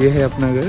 ये है अपना घर,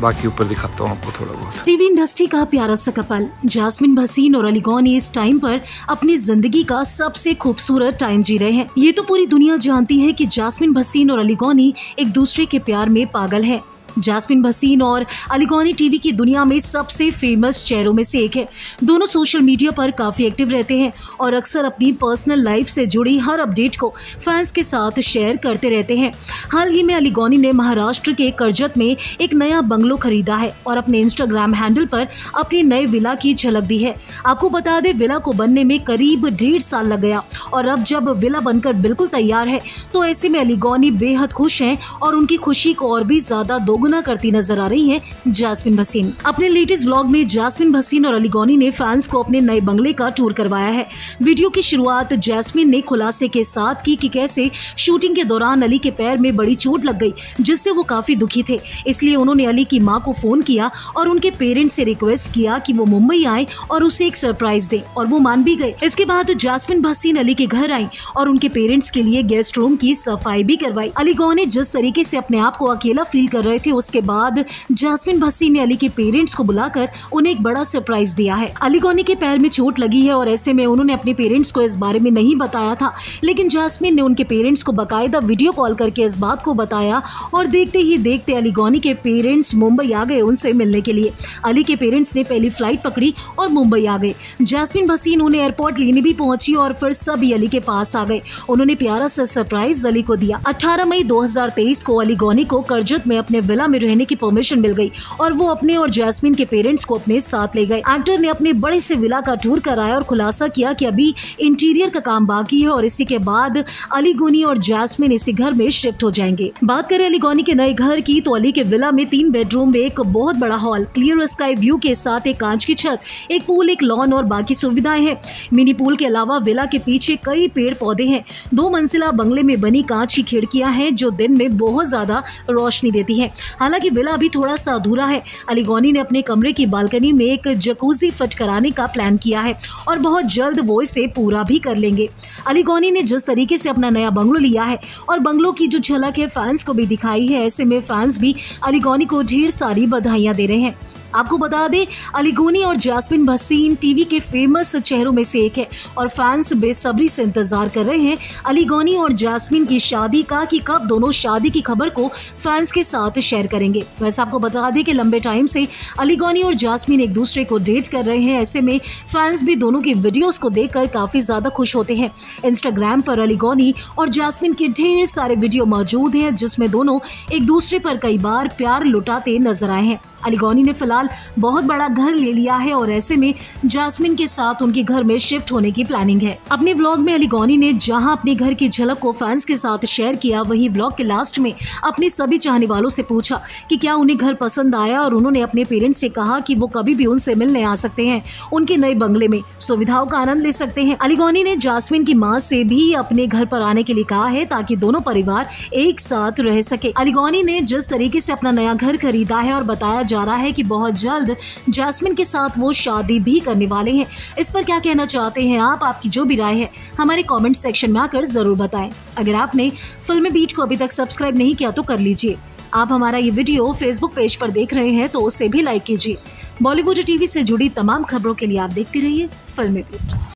बाकी ऊपर दिखाता हूँ आपको थोड़ा बहुत। टीवी इंडस्ट्री का प्यारा सा कपल जास्मिन भसीन और अली गौनी इस टाइम पर अपनी जिंदगी का सबसे खूबसूरत टाइम जी रहे हैं। ये तो पूरी दुनिया जानती है कि जास्मिन भसीन और अली गौनी एक दूसरे के प्यार में पागल है। जास्मिन भसीन और अली गौनी टीवी की दुनिया में सबसे फेमस चेहरों में से एक है। दोनों सोशल मीडिया पर काफ़ी एक्टिव रहते हैं और अक्सर अपनी पर्सनल लाइफ से जुड़ी हर अपडेट को फैंस के साथ शेयर करते रहते हैं। हाल ही में अली गौनी ने महाराष्ट्र के करजत में एक नया बंगलो खरीदा है और अपने इंस्टाग्राम हैंडल पर अपने नए विला की झलक दी है। आपको बता दें, विला को बनने में करीब 1.5 साल लग गया और अब जब विला बनकर बिल्कुल तैयार है तो ऐसे में अली गौनी बेहद खुश हैं और उनकी खुशी को और भी ज़्यादा गुना करती नजर आ रही है जास्मिन भसीन। अपने लेटेस्ट व्लॉग में जास्मिन भसीन और अली गौनी ने फैंस को अपने नए बंगले का टूर करवाया है। वीडियो की शुरुआत जास्मिन ने खुलासे के साथ की कि कैसे शूटिंग के दौरान अली के पैर में बड़ी चोट लग गई, जिससे वो काफी दुखी थे। इसलिए उन्होंने अली की मां को फोन किया और उनके पेरेंट्स से रिक्वेस्ट किया कि वो मुंबई आए और उसे एक सरप्राइज दे, और वो मान भी गए। इसके बाद जास्मिन भसीन अली के घर आई और उनके पेरेंट्स के लिए गेस्ट रूम की सफाई भी करवाई। अली गौनी जिस तरीके से अपने आप को अकेला फील कर रहे थे, उसके बाद जास्मिन भसीन ने अली के पेरेंट्स को बुलाकर उन्हें एक बड़ा सरप्राइज दिया है। अली गौनी के पैर में चोट लगी है और ऐसे में उन्होंने अपने पेरेंट्स को इस बारे में नहीं बताया था, लेकिन जास्मिन ने उनके पेरेंट्स को बाकायदा वीडियो कॉल करके इस बात को बताया और देखते ही देखते अली गौनी के पेरेंट्स मुंबई आ गए उनसे मिलने के लिए। अली के पेरेंट्स ने पहली फ्लाइट पकड़ी और मुंबई आ गए। जास्मिन भसीन उन्हें एयरपोर्ट लेने भी पहुंची और फिर सभी अली के पास आ गए। उन्होंने प्यारा सा सरप्राइज अली को दिया। 18 मई 2023 को अली गौनी को करजत में अपने विला में रहने की परमिशन मिल गई और वो अपने और जास्मिन के पेरेंट्स को अपने साथ ले गए। एक्टर ने अपने बड़े से विला का टूर कराया और खुलासा किया कि अभी इंटीरियर का काम बाकी है और इसी के बाद अली गौनी और जास्मिन इसी घर में शिफ्ट हो जाएंगे। बात करें अली गौनी के नए घर की तो अली के विला में 3 बेडरूम में एक बहुत बड़ा हॉल, क्लियर स्काई व्यू के साथ एक कांच की छत, एक पूल, एक लॉन और बाकी सुविधाएं हैं। मिनी पूल के अलावा विला के पीछे कई पेड़ पौधे हैं। 2 मंजिला बंगले में बनी कांच की खिड़कियां हैं जो दिन में बहुत ज्यादा रोशनी देती है। हालांकि विला अभी थोड़ा सा अधूरा है। अली गौनी ने अपने कमरे की बालकनी में एक जकूजी फिट कराने का प्लान किया है और बहुत जल्द वो इसे पूरा भी कर लेंगे। अली गौनी ने जिस तरीके से अपना नया बंगलो लिया है और बंगलो की जो झलक है फैंस को भी दिखाई है, ऐसे में फैंस भी अली गौनी को ढेर सारी बधाइयाँ दे रहे हैं। आपको बता दें, अली गौनी और जास्मिन भसीन टीवी के फेमस चेहरों में से एक है और फैंस बेसब्री से इंतजार कर रहे हैं अली गौनी और जास्मिन की शादी का, कि कब दोनों शादी की खबर को फैंस के साथ शेयर करेंगे। वैसे आपको बता दें कि लंबे टाइम से अली गौनी और जास्मिन एक दूसरे को डेट कर रहे हैं। ऐसे में फैंस भी दोनों की वीडियोज़ को देख काफ़ी ज़्यादा खुश होते हैं। इंस्टाग्राम पर अली गौनी और जास्मिन के ढेर सारे वीडियो मौजूद हैं जिसमें दोनों एक दूसरे पर कई बार प्यार लुटाते नजर आए हैं। अली गौनी ने फिलहाल बहुत बड़ा घर ले लिया है और ऐसे में जास्मिन के साथ उनके घर में शिफ्ट होने की प्लानिंग है। अपने व्लॉग में अली गौनी ने जहां अपने घर की झलक को फैंस के साथ शेयर किया, वहीं व्लॉग के लास्ट में अपने सभी चाहने वालों से पूछा कि क्या उन्हें घर पसंद आया और उन्होंने अपने पेरेंट्स से कहा कि वो कभी भी उनसे मिलने आ सकते हैं, उनके नए बंगले में सुविधाओं का आनंद ले सकते हैं। अली गौनी ने जास्मिन की माँ से भी अपने घर पर आने के लिए कहा है ताकि दोनों परिवार एक साथ रह सके। अली गौनी ने जिस तरीके से अपना नया घर खरीदा है और बताया जा रहा है कि बहुत जल्द जास्मिन के साथ वो शादी भी करने वाले हैं। इस पर क्या कहना चाहते हैं आप? आपकी जो भी राय है हमारे कमेंट सेक्शन में आकर जरूर बताएं। अगर आपने फिल्मी बीट को अभी तक सब्सक्राइब नहीं किया तो कर लीजिए। आप हमारा ये वीडियो फेसबुक पेज पर देख रहे हैं तो उसे भी लाइक कीजिए। बॉलीवुड टीवी से जुड़ी तमाम खबरों के लिए आप देखते रहिए फिल्मी बीट।